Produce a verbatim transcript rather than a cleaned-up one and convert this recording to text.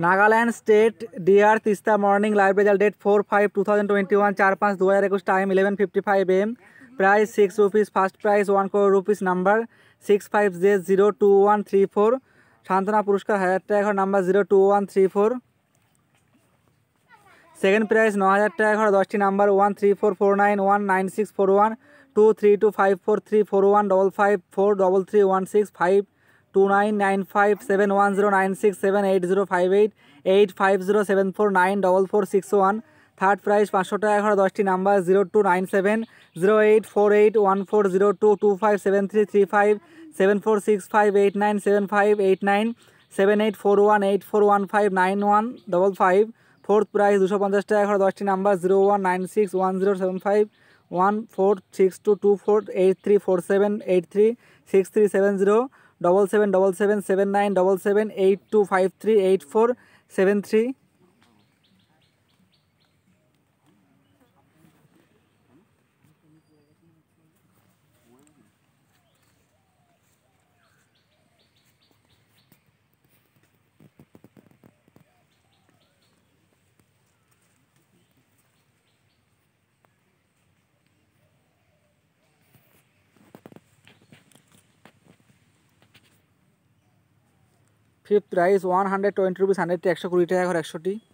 Nagaland state dear Teesta morning live result date four five two thousand twenty one चार पाँच दो हज़ार इक्कीस time eleven fifty five M price six rupees first price one crore rupees number six five J zero two one three four सांत्वना पुरस्कार हज़ार टाक और number zero two one three four second prize नौ हज़ार टाक और दस टी number one three four four nine one nine six four one two three two five four three four one double five four double three one six five two nine nine five seven one zero nine six seven eight zero five eight eight five zero seven four nine double four six one third prize पाँचशो टाक और दस टी number zero two nine seven zero eight four eight one four zero two two five seven three three five seven four six five eight nine seven five eight nine seven eight four one eight four one five nine one double five fourth prize दुशो पंचाश टाक और दस टी number zero one nine six one zero seven five one four six two two four eight three four seven eight three six three seven zero double seven double seven seven nine double seven eight two five three eight four seven three fifth price one hundred twenty rupees hundred टी एकशो कुड़ी टाका और एकशो T.